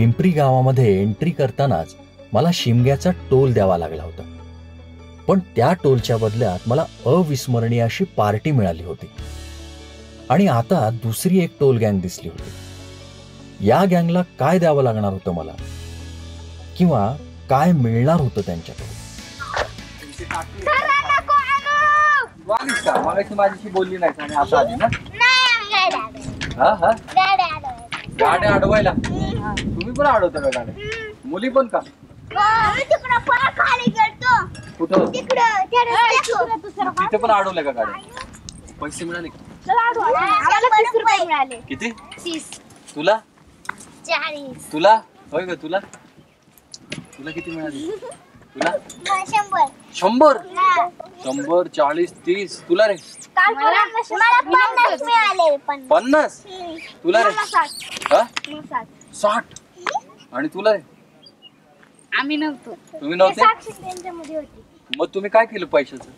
पिंपरी गावामध्ये एंट्री करतानाच मला शिमग्याचा टोल द्यावा लागला होता, पण त्या टोलच्या बदल्यात मला अविस्मरणीय अशी पार्टी मिळाली होती। आणि आता दुसरी एक टोल गँग दिसली होती। या गँगला काय द्यावं लागणार होतं मला, किंवा काय मिळणार होतं त्यांच्याकडे? बोलली नाही आता आधी ना, हा हा गाड्या अडवायला तुम्ही पण अडवता का गाड्या? मुली पण का कुठं तिथे पण अडवल्या का गाड्या? पैसे मिळाले का? किती? 30। तुला? 40। तुला? होय ग, तुला तुला किती मिळाले? तुला 100, 40, 30। तुला रे? 50। तुला रे? 60। आणि तुला रे? आम्ही नव्हतो, तुम्ही नव्हते, साक्षी त्यांच्या मध्ये होती। मग तुम्ही काय केलं पैशाचं?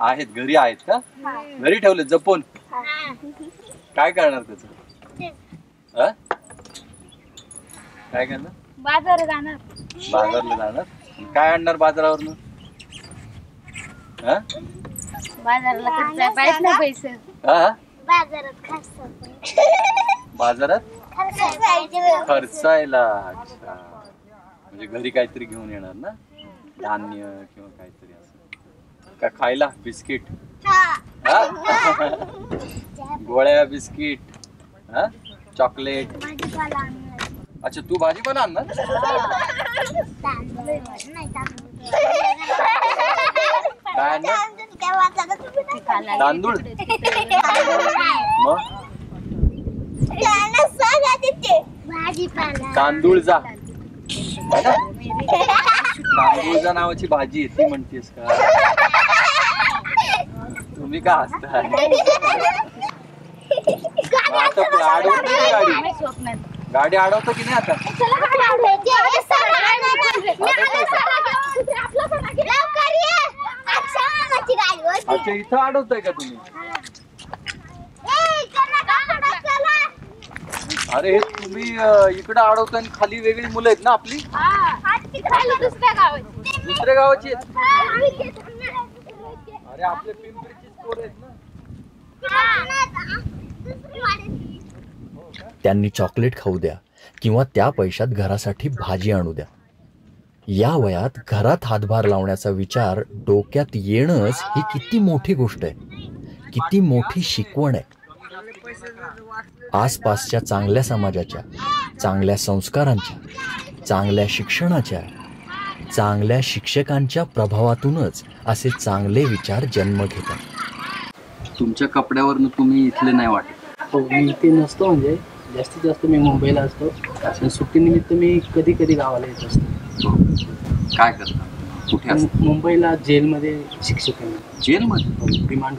आहेत घरी, आहेत का घरी ठेवले जपून? काय करणार त्याचं? काय करणार? बाजारात जाणार. बाजारला जाणार? काय आणणार बाजारावरून? बाजाराला खर्च पाहिजे ना, पैसे बाजारात खर्च, बाजारात खर्चायला। अच्छा, म्हणजे घरी काहीतरी घेऊन येणार ना, धान्य किंवा काहीतरी असं का खायला? बिस्किट, गोळ्या, बिस्किट, चॉकलेट। अच्छा, तू भाजीपाला आणणार? काय आणणार? तांदूळ? मग तांदूळजा, तांदूळजा नावाची भाजी ती म्हणतेस का? तुम्ही का हसताय? गाडी अडवतो की नाही आता? अच्छा, इथं अडवताय का तुम्ही? अरे तुम्ही इकडे अडवताना खाली वेगळी मुलं आहेत ना आपली, दुसऱ्या गावाची? अरे आपले पिंपरीचीच पोरं आहेत ना। त्यांनी चॉकलेट खाऊ द्या किंवा त्या पैशात घरासाठी भाजी आणू द्या, या वयात घरात हातभार लावण्याचा विचार डोक्यात येणंच ही किती मोठी गोष्ट आहे, किती मोठी शिकवण आहे। आसपासच्या चांगल्या समाजाच्या, चांगल्या संस्कारांच्या, चांगल्या शिक्षणाच्या, चांगल्या शिक्षकांच्या प्रभावातूनच असे चांगले विचार जन्म घेतात। तुमच्या कपड्यावरून तुम्ही इथले नाही वाटत? मी इथे नसतो, म्हणजे जास्तीत जास्त मी मुंबईला असतो। सुट्टीनिमित्त मी कधी कधी गावाला येत असतो। काय करता? कुठे? मुंबईला जेलमध्ये शिक्षक आहे। जेलमध्ये? रिमांड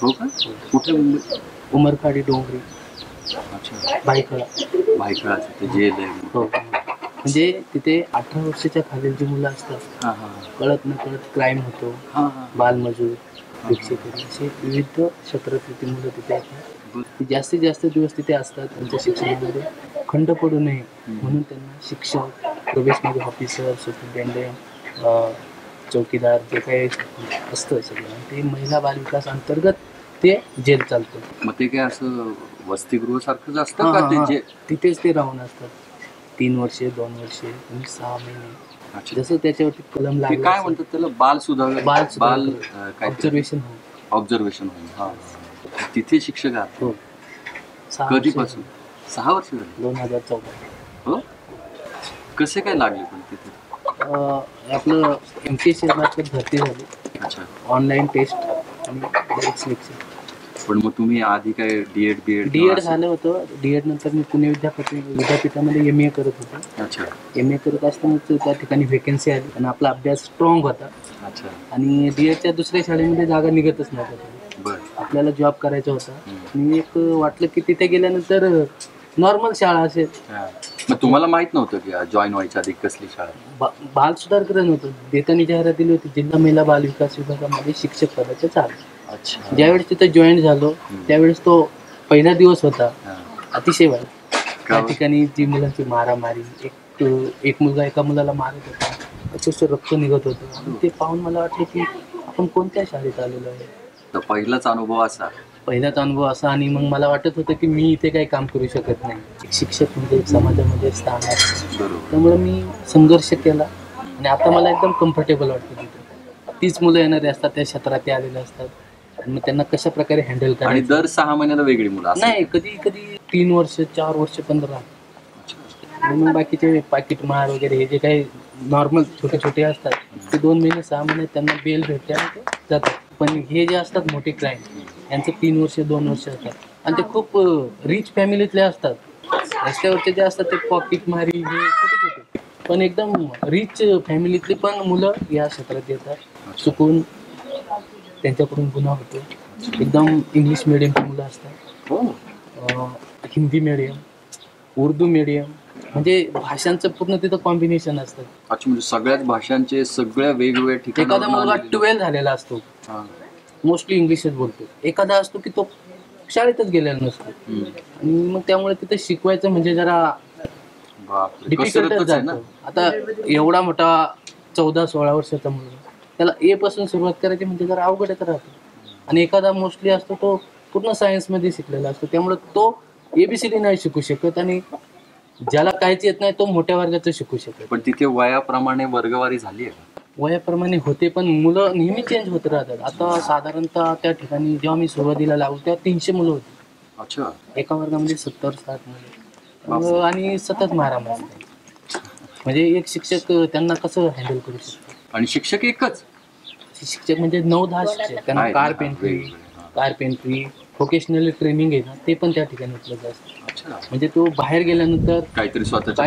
हो का? कुठे मुंबई? उमरकाडी, डोंगरी। अच्छा, बायकळा तिथे जेल आहे, म्हणजे तिथे 18 वर्षाच्या खालील जी मुलं असतात, कळत न कळत क्राईम होतो, बालमजूर, भिक्षेकरी असे विविध क्षेत्रातली ती मुलं तिथे असतात। जास्तीत जास्त दिवस तिथे असतात। त्यांच्या शिक्षणामध्ये खंड पडू नये म्हणून त्यांना शिक्षक, प्रवेशमध्ये ऑफिसर, सुपरिटेंडंट, चौकीदार जे काही असतं सगळं ते महिला बालविकास अंतर्गत ते जेल चालतो। मग ते काय असं वसतिगृह सारखंच असतं का ते जेल? तिथेच ते राहून असतात 3 वर्षे, 2 वर्षे, 6 महिने, जसं त्याच्यावरती कलम लागलं काय म्हणतात त्याला? बाल सुधार, बाल ऑब्झर्वेशन होम, ऑब्झर्वेशन होम। हा, तिथे शिक्षक आहात हो? कधीपासून? 6 वर्ष झाले, 2014। हो, कसे काय लागले पण तिथे? आपलं MTS मार्फत भरती झाली। अच्छा, ऑनलाईन टेस्ट पण मग तुम्ही आधी काय डीएड? डीएड झालं होतं। डीएड नंतर मी पुणे विद्यापीठामध्ये MA करत होतो। अच्छा, MA करत असताना त्या ठिकाणी व्हेकन्सी आली आणि आपला अभ्यास स्ट्रॉंग होता। अच्छा, आणि डीएडच्या दुसऱ्या शाळेमध्ये जागा निघतच नव्हत्या। बरं, आपल्याला जॉब करायचा होता आणि एक वाटलं की तिथे गेल्यानंतर नॉर्मल शाळा असेल। मग तुम्हाला माहित नव्हतं की जॉईन व्हायच्या आधी कसली शाळा? बाल सुधारगृह होतं, देतानी जाहिरात दिली होती जिल्हा महिला बाल विकास विभागामध्ये शिक्षक पदाच्या चालू। अच्छा, ज्यावेळेस तिथे जॉईन झालो त्यावेळेस तो पहिला दिवस होता अतिशय वाईट. त्या ठिकाणी जी मुलांची मारामारी, एक मुलगा एका मुलाला मारत होता, अक्षरशः रक्त निघत होतं. ते पाहून मला वाटलं की आपण कोणत्या शाळेत आलेलो आहे. पहिलाच अनुभव असा. आणि मग मला वाटत होतं की मी इथे काही काम करू शकत नाही. एक शिक्षक म्हणजे एक समाजामध्ये स्थान आहे, त्यामुळे मी संघर्ष केला आणि आता मला एकदम कम्फर्टेबल वाटतं. तिथे तीच मुलं येणारी असतात, त्या क्षेत्रात ते आलेले असतात, मग त्यांना कशा प्रकारे हँडल करायचं. दर 6 महिन्याला वेगळी मुलं नाही, कधी 3 वर्ष, 4 वर्ष पण राहतात. मग बाकीचे पाकिट मार वगैरे हे जे काही नॉर्मल छोटे छोटे असतात ते 2 महिने 6 महिने त्यांना बेल भेटते आणि ते जातात. पण हे जे असतात मोठे क्लायंट, यांचे 3 वर्ष 2 वर्ष असतात आणि ते खूप रिच फॅमिलीतले असतात. रस्त्यावरचे जे असतात ते पॉकेट मारी हे छोटे छोटे, पण एकदम रिच फॅमिलीतली पण मुलं या क्षेत्रात येतात. चुकून त्यांच्याकडून गुन्हा होतो. एकदम इंग्लिश मिडियमची मुलं असतात, हिंदी मिडियम, उर्दू मिडियम, म्हणजे भाषांचं पूर्ण तिथं कॉम्बिनेशन असतं. म्हणजे सगळ्याच भाषांचे सगळ्या वेगवेगळ्या ठिकाणी. एखादा मुलगा 12 झालेला असतो, मोस्टली इंग्लिशच बोलतो. एखादा असतो की तो शाळेतच गेलेला नसतो आणि मग त्यामुळे तिथे शिकवायचं म्हणजे जरा डिफिकल्टच आहे ना. आता एवढा मोठा 14-16 वर्षाचा मुलगा, त्याला A पासून सुरुवात करायची म्हणजे जरा अवघडच राहतो. आणि एखादा मोस्टली असतो तो पूर्ण सायन्समध्ये शिकलेला असतो, त्यामुळे तो ABCD नाही शिकू शकत. आणि ज्याला काहीच येत नाही तो मोठ्या वर्गाचं शिकू शकत. पण तिथे वयाप्रमाणे वर्गवारी झाली आहे. वयाप्रमाणे होते, पण मुलं नेहमी चेंज होत राहतात. आता साधारणतः त्या ठिकाणी जेव्हा मी सुरुवातीला लागू तेव्हा 300 मुलं होती. अच्छा. एका वर्गामध्ये 70-60 मुलं आणि सतत मारामार. म्हणजे एक शिक्षक त्यांना कसं हँडल करू शकतो. आणि शिक्षक एकच शिक्षक म्हणजे 9-10 शिक्षक. त्यांना कारपेंट्री व्होकेशनल ट्रेनिंग आहे ना, ते पण त्या ठिकाणी उपलब्ध असतं. म्हणजे तो बाहेर गेल्यानंतर काहीतरी स्वतःच्या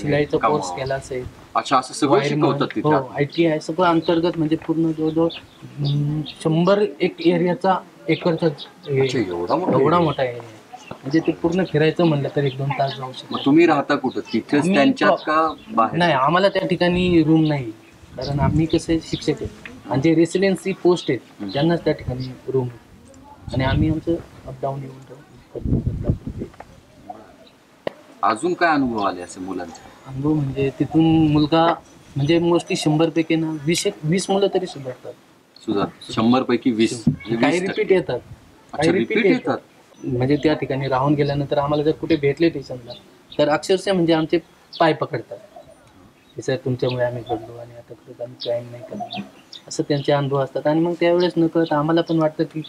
शिलाईचा कोर्स केला असेल. अच्छा, असं सगळं शिकवतात तिथे. हो, IT आहे सगळं अंतर्गत. म्हणजे पूर्ण जवळजवळ 100 एरियाचा एकरचा एवढा मोठा एरिया. म्हणजे ते पूर्ण फिरायचं म्हणलं तर 1-2 तास जाऊ शकतो. तुम्ही राहता कुठं, तिथेच त्यांच्यात का बाहेर? नाही, आम्हाला त्या ठिकाणी रूम नाही, कारण आम्ही कसे शिक्षक आहेत आणि जे रेसिडेन्सी पोस्ट आहेत त्यांनाच त्या ठिकाणी रूम. आणि आम्ही आमचं अपडाऊन येऊन. अजून काय अनुभव आले असे मुलांचा? अनुभव म्हणजे तिथून मुलगा म्हणजे मोस्टली 100 पैकी ना 20 मुलं तरी सुधारतात. 100 पैकी 20 काही रिपीट येतात. म्हणजे त्या ठिकाणी राहून गेल्यानंतर आम्हाला जर कुठे भेटले टेशनला तर अक्षरशः म्हणजे आमचे पाय पकडतात की सर तुमच्यामुळे आम्ही घडलो आणि आता कुठे आम्ही क्राईम नाही करणार, असं त्यांचे अनुभव असतात. आणि मग त्यावेळेस नकळत आम्हाला पण वाटतं की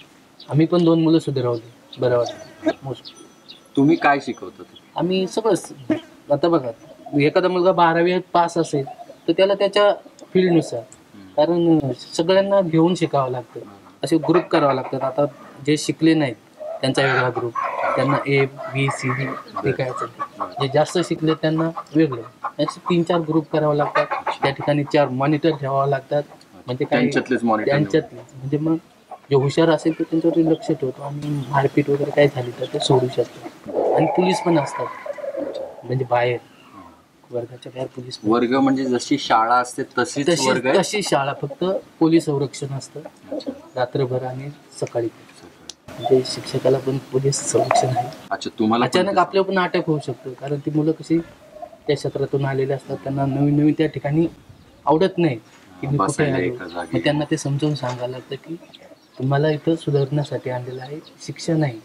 आम्ही पण 2 मुलं सुधारवली, बरं वाटतं. मोस्टली तुम्ही काय शिकवतो? आम्ही सगळंच. आता बघा, एखादा मुलगा 12वी पास असेल तर त्याला त्याच्या फील्डनुसार, कारण सगळ्यांना घेऊन शिकावं लागतं, असे ग्रुप करावं लागतात. आता जे शिकले नाहीत त्यांचा वेगळा ग्रुप, त्यांना ABCD हे काय असेल. जे जास्त शिकले त्यांना वेगळं, त्याचे 3-4 ग्रुप करावं लागतात. त्या ठिकाणी 4 मॉनिटर ठेवावं लागतात. म्हणजे काय त्यांच्यातलेच म्हणजे मग जे हुशार असेल तर त्यांच्यावरती लक्ष ठेवतो आणि मारपीट वगैरे काय झाली तर ते सोडू शकतो. आणि पोलीस पण असतात, म्हणजे बाहेर वर्गाच्या बाहेर पोलीस. वर्ग म्हणजे जशी शाळा असते तशी शाळा, फक्त पोलीस संरक्षण असतं रात्रभर आणि सकाळी. म्हणजे शिक्षकाला पण पोलीस संरक्षण आहे. तुम्हाला अचानक आपल्या पण अटॅक होऊ शकतो, कारण ती मुलं कशी त्या क्षेत्रातून आलेली असतात. त्यांना नवीन त्या ठिकाणी आवडत नाही की मी कुठे आलो. मग त्यांना ते समजावून सांगायला लागतं की तुम्हाला इथं सुधारण्यासाठी आणलेलं आहे, शिक्षा नाही.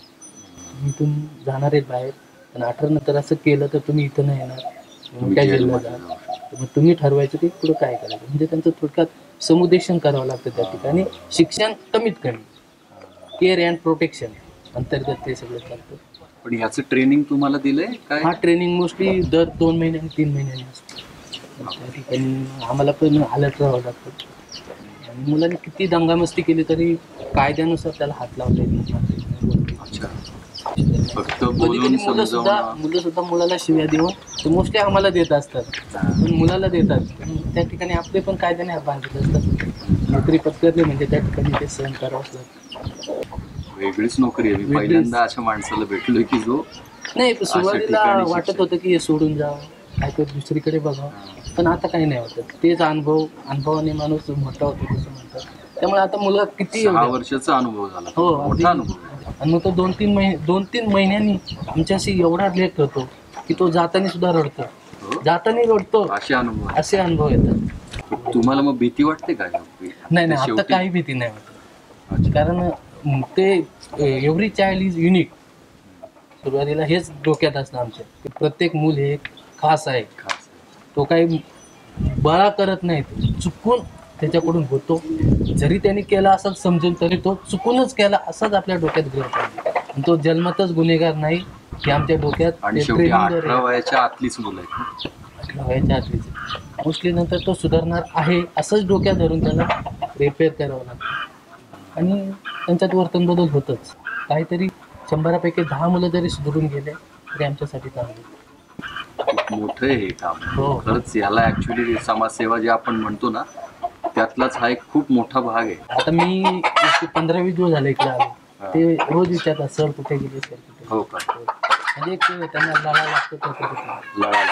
तुम्ही जाणार आहेत बाहेर, पण 18 नंतर असं केलं तर तुम्ही इथं नाही येणार, त्या जेलला जाणार. मग तुम्ही ठरवायचं की पुढे काय करायचं. म्हणजे त्यांचं थोडक्यात समुदेशन करावं लागतं त्या ठिकाणी. शिक्षण कमीत कमी केअर अँड प्रोटेक्शन अंतर्गत ते सगळं चालतं. पण ह्याचं ट्रेनिंग तुम्हाला दिलंय काय? हा, ट्रेनिंग मोस्टली दर 2 महिन्यांनी 3 महिन्यांनी असतं. त्या ठिकाणी आम्हाला पण अलर्ट राहावं लागतं. आणि मुलांनी किती दंगामस्ती केली तरी कायद्यानुसार त्याला हात लावता येत नाही. फक्त मुलंसुद्धा मुलाला शिव्या देऊन ते मोस्टली आम्हाला देत असतात, पण मुलाला देतात. त्या ठिकाणी आपले पण कायद्याने हात बांधत असतात. नोकरी पत्करली म्हणजे त्या ठिकाणी ते सहन करावंच लागतं. वेगळीच नोकरी आहे. पहिल्यांदा अशा माणसाला भेटलो की जो नाही, सुरुवातीला वाटत होतं की हे सोडून जावं, काहीतरी दुसरीकडे बघावं, पण आता काही नाही वाटत. तेच अनुभवाने माणूस मोठा होतो, तसं म्हणतात. त्यामुळे आता मुलगा किती 6 वर्षाचा अनुभव झाला. हो, मोठा अनुभव. आणि मग तो दोन तीन महिन्यांनी आमच्याशी एवढा लेख होतो की तो जाताना सुद्धा रडतो असे अनुभव येतात. तुम्हाला मग भीती वाटते का? नाही नाही, आता काही भीती नाही वाटत, कारण ते एव्हरी चाइल्ड इज युनिक. सुरुवातीला हेच डोक्यात असतं आमच्या, प्रत्येक मूल हे खास आहे, तो काही बळा करत नाही, चुकून त्याच्याकडून होतो, जरी त्याने केला असं समजून तरी तो चुकूनच केला असाच आपल्या डोक्यात ग्रह पाहिजे. तो जन्मतच गुन्हेगार नाही की आमच्या डोक्यात, वयाच्या आतलीच मुलं आहेत, 18 वयाच्या आतलीच पोचल्यानंतर तो सुधारणार आहे असंच डोक्यात धरून त्याला रिपेअर करावं लागतं. आणि त्यांच्यात वर्तन बदल होतच, काहीतरी 100 पैकी 10 मुलं जरी सुधारून गेले तरी आमच्यासाठी चांगले. खूप मोठं हे काम हो, खरंच याला ॲक्च्युली समाजसेवा जे आपण म्हणतो ना त्यातलाच हा एक खूप मोठा भाग आहे. आता मी 15-20 दिवस झाले इकडे आलो, ते रोज विचारतात सर कुठे गेले, सर कुठे. हो का? म्हणजे त्यांना लढा लागतो, लढा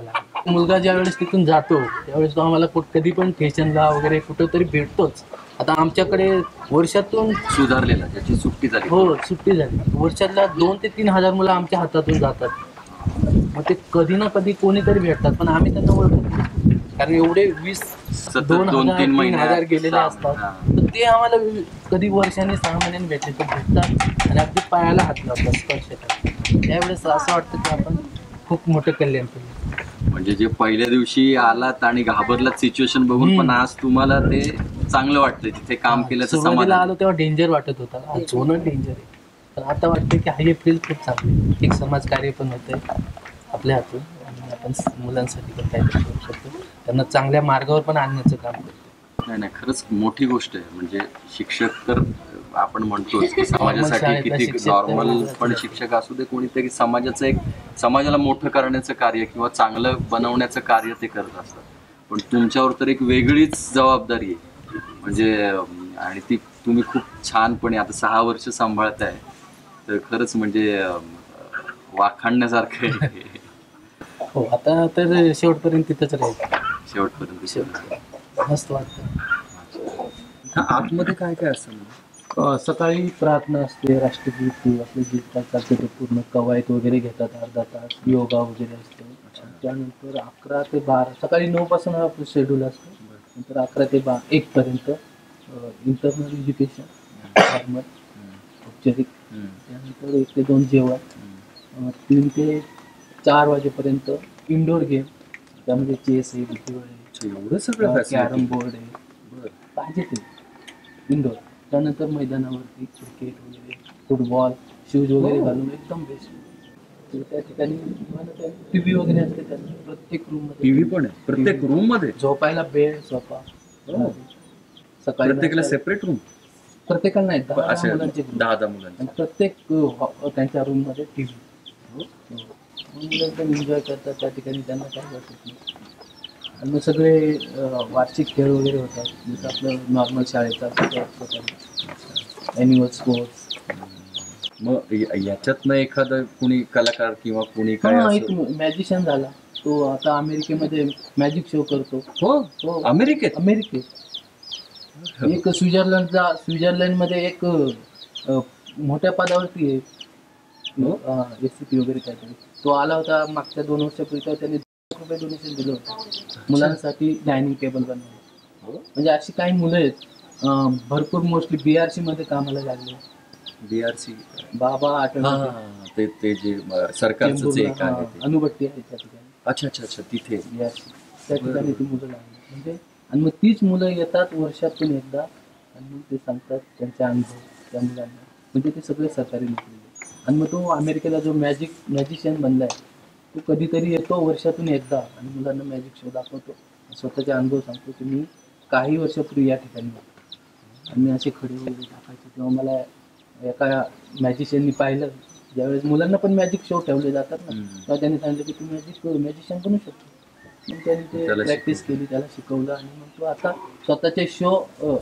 लागतो. मुलगा ज्यावेळेस तिथून जातो त्यावेळेस तो आम्हाला कधी पण स्टेशनला वगैरे कुठंतरी भेटतोच. आता आमच्याकडे वर्षातून सुधारलेला त्याची सुट्टी झाली, हो सुट्टी झाली, वर्षातला 2 ते 3 हजार मुलं आमच्या हातातून जातात. मग ते कधी ना कधी कोणीतरी भेटतात, पण आम्ही त्यांना ओळखतो, कारण एवढे 20-2 हजार गेलेले असतात. तर ते आम्हाला कधी वर्षाने 6 महिन्यांनी भेटले तर भेटतात आणि अगदी पायाला हात लावतात, स्पर्श करतात. त्यावेळेस असं वाटतं की आपण खूप मोठं कल्याण केलं. म्हणजे जे पहिल्या दिवशी आलात आणि घाबरलात सिच्युएशन बघून, पण आज तुम्हाला ते चांगलं वाटतं तिथे काम केल्याचं समाधान. आलो तेव्हा डेंजर वाटत होता, झोन डेंजर आहे, पण आता वाटतं की हे फील्ड खूप चांगली, एक समाजकार्य पण होतं आपल्या हातून आणि आपण मुलांसाठी पण काहीतरी करू शकतो, त्यांना चांगल्या मार्गावर पण आणण्याचं काम करतो. नाही नाही, खरंच मोठी गोष्ट आहे. म्हणजे शिक्षक तर आपण म्हणतोच की समाजासाठी किती, नॉर्मल पण शिक्षक असू दे कोणीतरी, समाजाचं एक समाजाला मोठं करण्याचं कार्य किंवा चांगलं बनवण्याचं कार्य ते करत असतात. पण तुमच्यावर तर एक वेगळीच जबाबदारी आहे, म्हणजे आणि ती तुम्ही खूप छानपणे आता 6 वर्ष सांभाळताय, तर खरंच म्हणजे वाखाणण्यासारखं आहे. हो, आता तर शेवटपर्यंत तिथंच राहील, शेवटपर्यंत मस्त वाटतं. आतमध्ये काय काय असतं? सकाळी प्रार्थना असते, राष्ट्रगीत, देवातले गीत करतात, ते पूर्ण कवायत वगैरे घेतात, अर्धा तास योगा वगैरे असतो. त्यानंतर 11 ते 12, सकाळी 9 पासून आपलं शेड्यूल असतो, नंतर 11 ते 1 पर्यंत इंटरनल एज्युकेशन, नॉर्मल औपचारिक, त्यानंतर 1 ते 2 जेवण, 3 ते 4 वाजेपर्यंत इनडोअर गेम, त्यामध्ये चेस आहे, बुद्धिबळ आहे, एवढं सगळं, कॅरम बोर्ड आहे, बरं पाहिजे ते इनडोअर. त्यानंतर मैदानावरती क्रिकेट वगैरे, फुटबॉल, शूज वगैरे घालून एकदम बेस्ट. त्या ठिकाणी टी व्ही वगैरे असते, त्यामध्ये प्रत्येक रूममध्ये टी व्ही पण आहे, प्रत्येक रूममध्ये झोपायला बेड, सोफा, सकाळी प्रत्येकाला सेपरेट रूम, प्रत्येकाला नाही 10-10 मुलांची, प्रत्येक त्यांच्या रूममध्ये टी व्ही. मुलं एकदम एन्जॉय करतात त्या ठिकाणी, त्यांना काय वाटत नाही. आणि मग सगळे वार्षिक खेळ वगैरे होतात, जसं आपलं नॉर्मल शाळेचा ॲन्युअल स्पोर्ट्स. मग याच्यातनं एखादा कोणी कलाकार किंवा कोणी काय, एक मॅजिशियन झाला तो, आता अमेरिकेमध्ये मॅजिक शो करतो. हो हो, अमेरिकेत अमेरिकेत एक स्वित्झर्लंडमध्ये एक मोठ्या पदावरती आहे, SCP वगैरे काहीतरी, तो आला होता मागच्या 2 वर्षापूर्वी, त्याने ₹2 डोनेशन दिलं होतं मुलांसाठी डायनिंग टेबल बनवायला. म्हणजे अशी काही मुलं आहेत भरपूर, मोस्टली BRC मध्ये कामाला लागले. BRC बाबा आठवले ते जे सरकारचं जे आहे, अनुबट्टी आहे त्या ठिकाणी. अच्छा अच्छा अच्छा, तिथे BRC त्या ठिकाणी ती मुलं लागली म्हणजे. आणि मग तीच मुलं येतात वर्षातून एकदा आणि ते सांगतात त्यांचा अनुभव त्या मुलांना, म्हणजे ते सगळे सरकारी नोकरी. आणि मग तो अमेरिकेला जो मॅजिशियन बनला आहे तो कधीतरी येतो वर्षातून एकदा आणि मुलांना मॅजिक शो दाखवतो, स्वतःचे अनुभव सांगतो की मी काही वर्षापूर्वी या ठिकाणी होतो आणि असे खडे वगैरे टाकायचे, किंवा मला एका मॅजिशियननी पाहिलं. ज्यावेळेस मुलांना पण मॅजिक शो ठेवले जातात ना, तेव्हा त्यांनी सांगितलं की तू मॅजिशियन बनू शकतो. मग त्यांनी ते प्रॅक्टिस केली, त्याला शिकवलं आणि मग तो आता स्वतःचे शो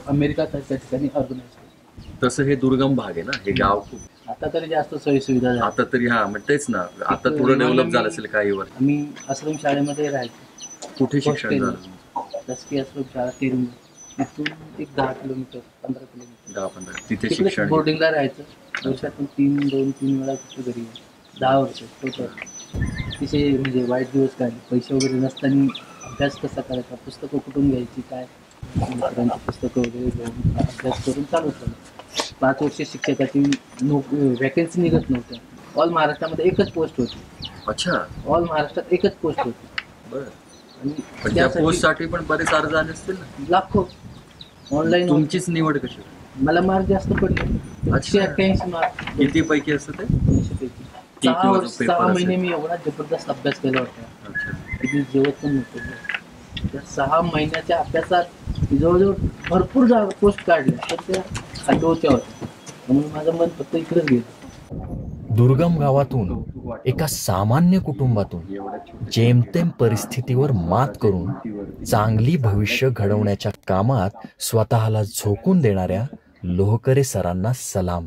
अमेरिका त्या ठिकाणी ऑर्गनाईज करतो. तसं हे दुर्गम भाग आहे ना, हे गाव खूप आता तरी जास्त सोयी सुविधा झाली आता तरी. हा म्हणतेच ना, आता थोडं डेव्हलप झालं असेल काही वर. आम्ही आश्रम शाळेमध्ये राहायचो. कुठे शिक्षण झालं? दसकी आश्रम शाळा, तेरून इथून एक 10 किलोमीटर 15 किलोमीटर, 10-15 तिथे शिक्षण, बोर्डिंगला राहायचं. वर्षातून दोन तीन वेळा कुठे घरी 10 वर्ष टोटल अतिशय म्हणजे वाईट दिवस काढले. पैसे वगैरे नसताना अभ्यास कसा करायचा, पुस्तकं कुठून घ्यायची, काय मित्रांची पुस्तकं वगैरे घेऊन अभ्यास करून चालू होतं. 5 वर्ष शिक्षकाची वॅकन्सी निघत नव्हत्या. ऑल महाराष्ट्रामध्ये एकच पोस्ट होती. अच्छा, ऑल महाराष्ट्रात एकच पोस्ट होती. बरं, आणि त्या पोस्टसाठी पण बरेच अर्ज आले असतील ना, लाखो. ऑनलाईन तुमचीच निवड कशी? मला मार्क जास्त पडले. अच्छा, 80 मार्क. किती पैकी असतं ते? 80 पैकी. 6 महिने मी एवढा जबरदस्त अभ्यास केला होता. किती जेवत पण नव्हतं. त्या 6 महिन्याच्या अभ्यासात जवळजवळ भरपूर पोस्ट काढल्या, तर त्या आठवत्या होत्या. म्हणून माझं मन फक्त इकडेच गेलं. दुर्गम गावातून एका सामान्य कुटुंबातून जेमतेम परिस्थितीवर मात करून चांगली भविष्य घडवण्याच्या कामात स्वतःला झोकून देणाऱ्या लोहकरे सरांना सलाम.